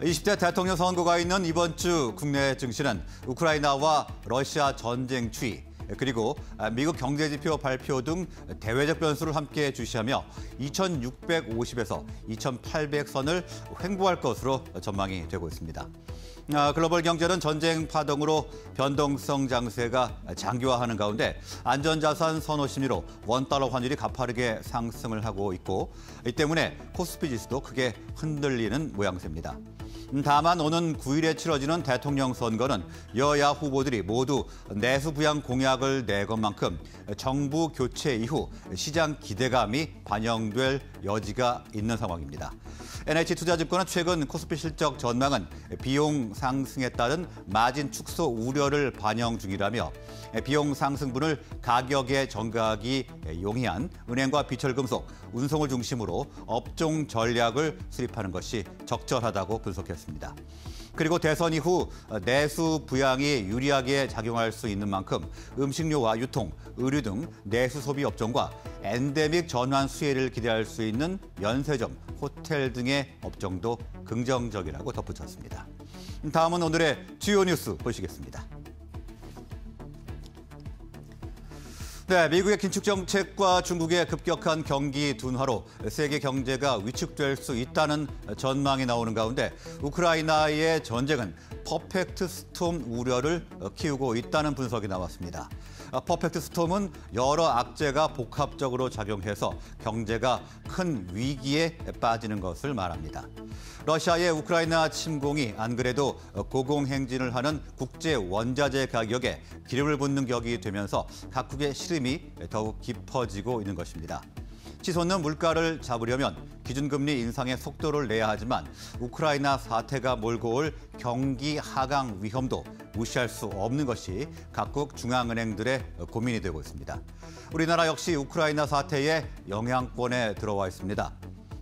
20대 대통령 선거가 있는 이번 주 국내 증시는 우크라이나와 러시아 전쟁 추이, 그리고 미국 경제지표 발표 등 대외적 변수를 함께 주시하며 2650에서 2800선을 횡보할 것으로 전망이 되고 있습니다. 글로벌 경제는 전쟁 파동으로 변동성 장세가 장기화하는 가운데 안전자산 선호 심리로 원달러 환율이 가파르게 상승을 하고 있고, 이 때문에 코스피 지수도 크게 흔들리는 모양새입니다. 다만 오는 9일에 치러지는 대통령 선거는 여야 후보들이 모두 내수 부양 공약을 내건 만큼 정부 교체 이후 시장 기대감이 반영될 여지가 있는 상황입니다. NH투자증권은 최근 코스피 실적 전망은 비용 상승에 따른 마진 축소 우려를 반영 중이라며, 비용 상승분을 가격의 정각이 용이한 은행과 비철금속, 운송을 중심으로 업종 전략을 수립하는 것이 적절하다고 분석했습니다. 그리고 대선 이후 내수 부양이 유리하게 작용할 수 있는 만큼 음식료와 유통, 의류 등 내수 소비 업종과 엔데믹 전환 수혜를 기대할 수 있는 면세점, 호텔 등의 업종도 긍정적이라고 덧붙였습니다. 다음은 오늘의 주요 뉴스 보시겠습니다. 네, 미국의 긴축 정책과 중국의 급격한 경기 둔화로 세계 경제가 위축될 수 있다는 전망이 나오는 가운데 우크라이나의 전쟁은 퍼펙트 스톰 우려를 키우고 있다는 분석이 나왔습니다. 퍼펙트 스톰은 여러 악재가 복합적으로 작용해서 경제가 큰 위기에 빠지는 것을 말합니다. 러시아의 우크라이나 침공이 안 그래도 고공행진을 하는 국제 원자재 가격에 기름을 붓는 격이 되면서 각국의 시름이 더욱 깊어지고 있는 것입니다. 치솟는 물가를 잡으려면 기준금리 인상의 속도를 내야 하지만 우크라이나 사태가 몰고 올 경기 하강 위험도 무시할 수 없는 것이 각국 중앙은행들의 고민이 되고 있습니다. 우리나라 역시 우크라이나 사태의 영향권에 들어와 있습니다.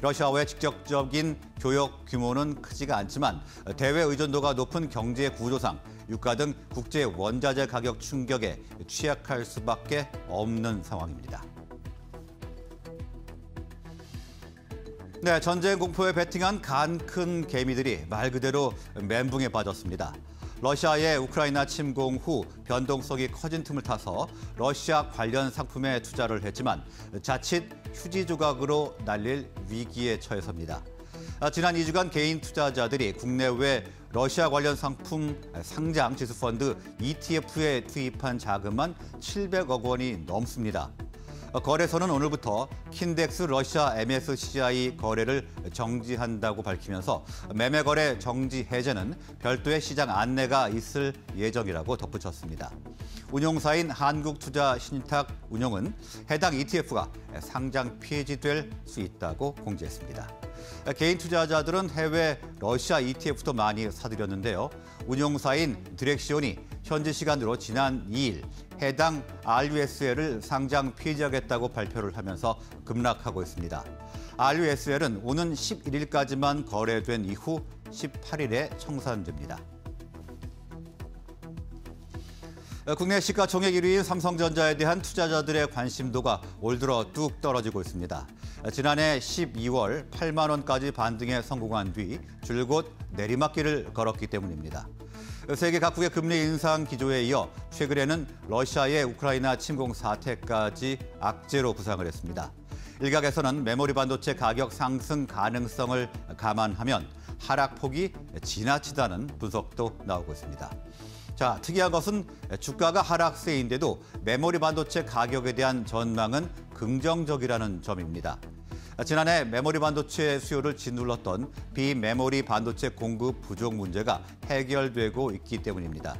러시아와의 직접적인 교역 규모는 크지가 않지만 대외 의존도가 높은 경제 구조상 유가 등 국제 원자재 가격 충격에 취약할 수밖에 없는 상황입니다. 네, 전쟁 공포에 베팅한 간 큰 개미들이 말 그대로 멘붕에 빠졌습니다. 러시아의 우크라이나 침공 후 변동성이 커진 틈을 타서 러시아 관련 상품에 투자를 했지만 자칫 휴지 조각으로 날릴 위기에 처해섭니다. 지난 2주간 개인 투자자들이 국내외 러시아 관련 상품 상장 지수펀드 ETF에 투입한 자금만 700억 원이 넘습니다. 거래소는 오늘부터 킨덱스 러시아 MSCI 거래를 정지한다고 밝히면서 매매 거래 정지 해제는 별도의 시장 안내가 있을 예정이라고 덧붙였습니다. 운용사인 한국투자신탁운용은 해당 ETF가 상장 폐지될 수 있다고 공지했습니다. 개인 투자자들은 해외 러시아 ETF도 많이 사들였는데요. 운용사인 디렉시온이 현지 시간으로 지난 2일 해당 RUSL을 상장 폐지하겠다고 발표를 하면서 급락하고 있습니다. RUSL은 오는 11일까지만 거래된 이후 18일에 청산됩니다. 국내 시가총액 1위인 삼성전자에 대한 투자자들의 관심도가 올 들어 뚝 떨어지고 있습니다. 지난해 12월 8만 원까지 반등에 성공한 뒤 줄곧 내리막길을 걸었기 때문입니다. 세계 각국의 금리 인상 기조에 이어 최근에는 러시아의 우크라이나 침공 사태까지 악재로 부상을 했습니다. 일각에서는 메모리 반도체 가격 상승 가능성을 감안하면 하락폭이 지나치다는 분석도 나오고 있습니다. 자, 특이한 것은 주가가 하락세인데도 메모리 반도체 가격에 대한 전망은 긍정적이라는 점입니다. 지난해 메모리 반도체 수요를 짓눌렀던 비메모리 반도체 공급 부족 문제가 해결되고 있기 때문입니다.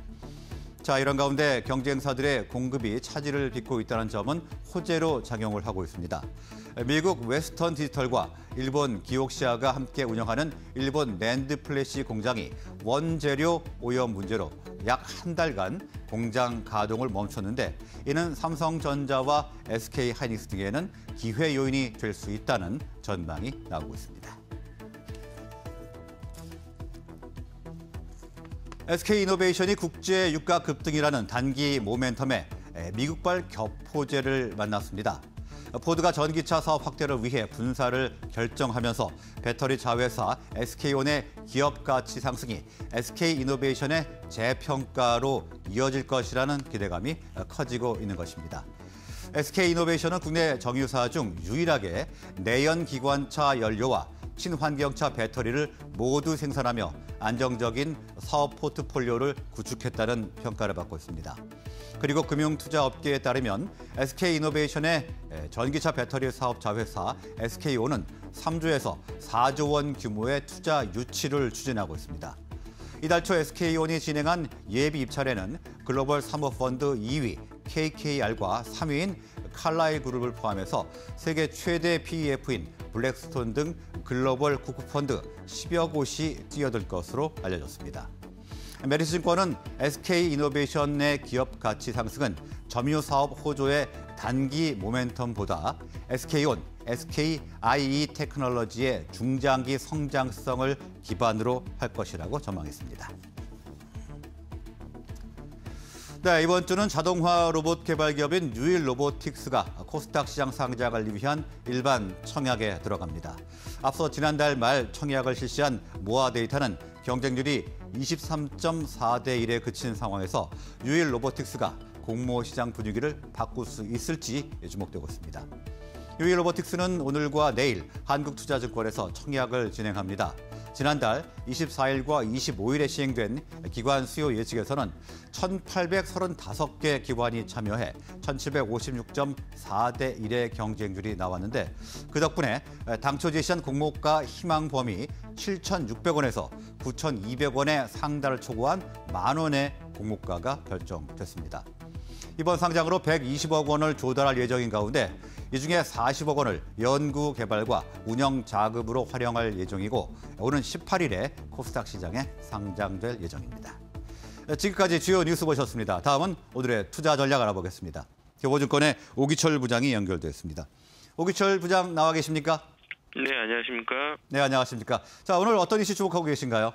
자, 이런 가운데 경쟁사들의 공급이 차질을 빚고 있다는 점은 호재로 작용을 하고 있습니다. 미국 웨스턴 디지털과 일본 기옥시아가 함께 운영하는 일본 낸드 플래시 공장이 원재료 오염 문제로 약 한 달간 공장 가동을 멈췄는데, 이는 삼성전자와 SK하이닉스 등에는 기회 요인이 될 수 있다는 전망이 나오고 있습니다. SK이노베이션이 국제 유가 급등이라는 단기 모멘텀에 미국발 격포제를 만났습니다. 포드가 전기차 사업 확대를 위해 분사를 결정하면서 배터리 자회사 SK온의 기업 가치 상승이 SK이노베이션의 재평가로 이어질 것이라는 기대감이 커지고 있는 것입니다. SK이노베이션은 국내 정유사 중 유일하게 내연 기관차 연료와 친환경차 배터리를 모두 생산하며 안정적인 사업 포트폴리오를 구축했다는 평가를 받고 있습니다. 그리고 금융투자업계에 따르면 SK이노베이션의 전기차 배터리 사업 자회사 SK온은 3조에서 4조 원 규모의 투자 유치를 추진하고 있습니다. 이달 초 SK온이 진행한 예비 입찰에는 글로벌 사모펀드 2위 KKR과 3위인 칼라일 그룹을 포함해서 세계 최대 PEF인 블랙스톤 등 글로벌 국부펀드 10여 곳이 뛰어들 것으로 알려졌습니다. 메리츠증권은 SK이노베이션의 기업 가치 상승은 점유사업 호조의 단기 모멘텀보다 SK온, SKIE 테크놀로지의 중장기 성장성을 기반으로 할 것이라고 전망했습니다. 네, 이번 주는 자동화 로봇 개발 기업인 뉴일 로보틱스가 코스닥 시장 상장을 위한 일반 청약에 들어갑니다. 앞서 지난달 말 청약을 실시한 모아 데이터는 경쟁률이 23.4대 1에 그친 상황에서 뉴일 로보틱스가 공모 시장 분위기를 바꿀 수 있을지 주목되고 있습니다. 뉴일 로보틱스는 오늘과 내일 한국투자증권에서 청약을 진행합니다. 지난달 24일과 25일에 시행된 기관 수요 예측에서는 1,835개 기관이 참여해 1,756.4대 1의 경쟁률이 나왔는데 그 덕분에 당초 제시한 공모가 희망 범위 7,600원에서 9,200원의 상단을 초과한 10,000원의 공모가가 결정됐습니다. 이번 상장으로 120억 원을 조달할 예정인 가운데 이 중에 40억 원을 연구 개발과 운영 자금으로 활용할 예정이고 오는 18일에 코스닥 시장에 상장될 예정입니다. 지금까지 주요 뉴스 보셨습니다. 다음은 오늘의 투자 전략 알아보겠습니다. 교보증권의 오기철 부장이 연결됐습니다. 오기철 부장 나와 계십니까? 네, 안녕하십니까? 네, 안녕하십니까? 자, 오늘 어떤 이슈 주목하고 계신가요?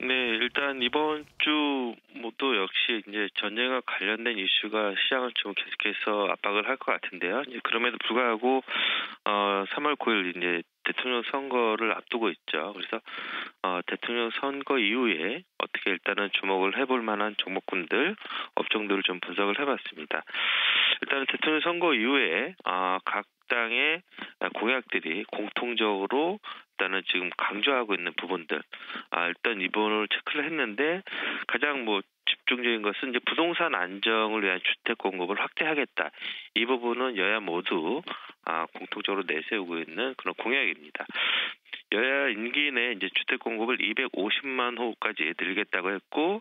네, 일단 이번 주 또 역시 이제 전쟁과 관련된 이슈가 시장을 좀 계속해서 압박을 할 것 같은데요. 이제 그럼에도 불구하고 3월 9일 이제 대통령 선거를 앞두고 있죠. 그래서 대통령 선거 이후에 어떻게 일단은 주목을 해볼 만한 종목군들, 업종들을 좀 분석을 해봤습니다. 일단은 대통령 선거 이후에 각 당의 공약들이 공통적으로 일단은 지금 강조하고 있는 부분들, 일단 이 부분을 체크를 했는데 가장 집중적인 것은 이제 부동산 안정을 위한 주택 공급을 확대하겠다. 이 부분은 여야 모두 공통적으로 내세우고 있는 그런 공약입니다. 여야 임기 내 이제 주택 공급을 250만 호까지 늘리겠다고 했고,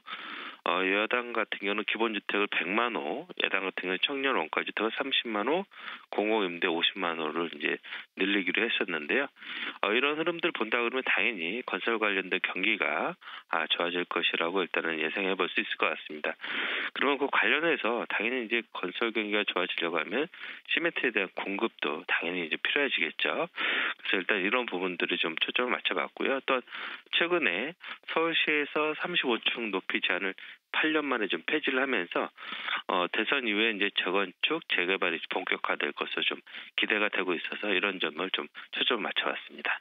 여당 같은 경우는 기본주택을 100만 호, 야당 같은 경우는 청년원까지 더 30만 호, 공공임대 50만 호를 이제 늘리기로 했었는데요. 이런 흐름들 본다 그러면 당연히 건설 관련된 경기가 좋아질 것이라고 일단은 예상해 볼 수 있을 것 같습니다. 그러면 그 관련해서 당연히 이제 건설 경기가 좋아지려고 하면 시멘트에 대한 공급도 당연히 이제 필요해지겠죠. 그래서 일단 이런 부분들을 좀 초점을 맞춰봤고요. 또한 최근에 서울시에서 35층 높이 제한을 8년 만에 좀 폐지를 하면서 대선 이후에 이제 재건축, 재개발이 본격화될 것으로 좀 기대가 되고 있어서 이런 점을 좀 초점을 맞춰봤습니다.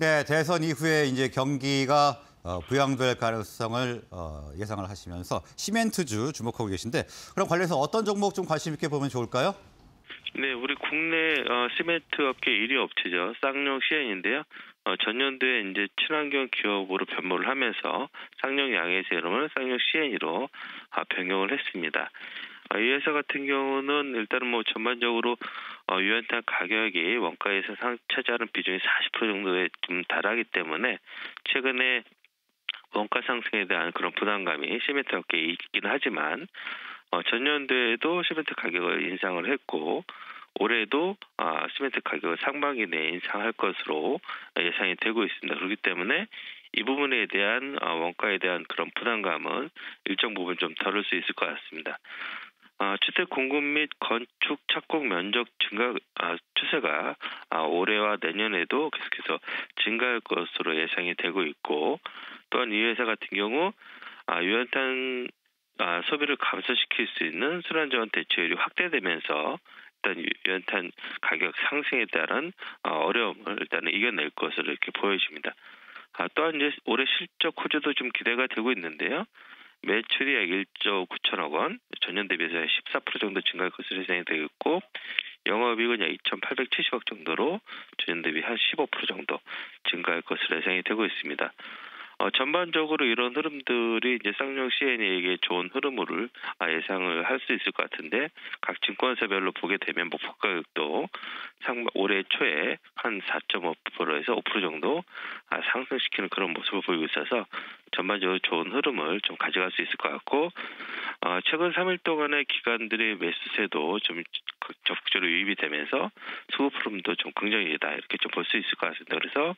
네, 대선 이후에 이제 경기가 부양될 가능성을 예상을 하시면서 시멘트주 주목하고 계신데 그럼 관련해서 어떤 종목 좀 관심 있게 보면 좋을까요? 네, 우리 국내 시멘트 업계 1위 업체죠. 쌍용 CN인데요. 전년도에 이제 친환경 기업으로 변모를 하면서 쌍용 양에서 이름을 쌍용 CN으로 변경을 했습니다. 이 회사 같은 경우는 일단은 전반적으로 유연탄 가격이 원가에서 차지하는 비중이 40% 정도에 좀 달하기 때문에 최근에 원가 상승에 대한 그런 부담감이 시멘트 업계에 있긴 하지만 전년도에도 시멘트 가격을 인상을 했고 올해도 시멘트 가격을 상반기 내에 인상할 것으로 예상이 되고 있습니다. 그렇기 때문에 이 부분에 대한 원가에 대한 그런 부담감은 일정 부분 좀 덜을 수 있을 것 같습니다. 주택 공급 및 건축 착공 면적 증가 추세가 올해와 내년에도 계속해서 증가할 것으로 예상이 되고 있고 또한 이 회사 같은 경우 유연탄 소비를 감소시킬 수 있는 순환지원 대출이 확대되면서 일단 연탄 가격 상승에 따른 어려움을 일단은 이겨낼 것으로 이렇게 보여집니다. 또한 이제 올해 실적 호조도 좀 기대가 되고 있는데요. 매출이 약 1조 9천억 원, 전년 대비해서 14% 정도 증가할 것으로 예상이 되겠고, 영업이익은 약 2,870억 정도로 전년 대비 한 15% 정도 증가할 것으로 예상이 되고 있습니다. 전반적으로 이런 흐름들이 이제 쌍용 C&A에게 좋은 흐름을 예상을 할 수 있을 것 같은데, 각 증권사별로 보게 되면 목표 가격도 올해 초에 한 4.5%에서 5% 정도 상승시키는 그런 모습을 보이고 있어서 전반적으로 좋은 흐름을 좀 가져갈 수 있을 것 같고, 최근 3일 동안의 기관들의 매수세도 좀 적극적으로 유입이 되면서 수급 흐름도 좀 긍정적이다 이렇게 좀 볼 수 있을 것 같습니다. 그래서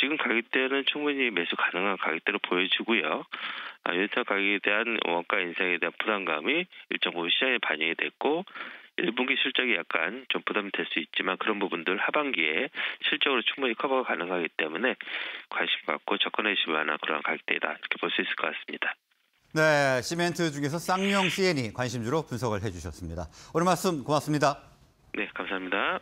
지금 가격대는 충분히 매수 가능한 가격대로 보여지고요. 연탄 가격에 대한 원가 인상에 대한 부담감이 일정 부분 시장에 반영이 됐고, 1분기 실적이 약간 좀 부담이 될 수 있지만 그런 부분들 하반기에 실적으로 충분히 커버가 가능하기 때문에 관심 갖고 접근해 주실 만한 그런 가격대이다 이렇게 볼 수 있을 것 같습니다. 네, 시멘트 중에서 쌍용 C&E 관심주로 분석을 해주셨습니다. 오늘 말씀 고맙습니다. 네, 감사합니다.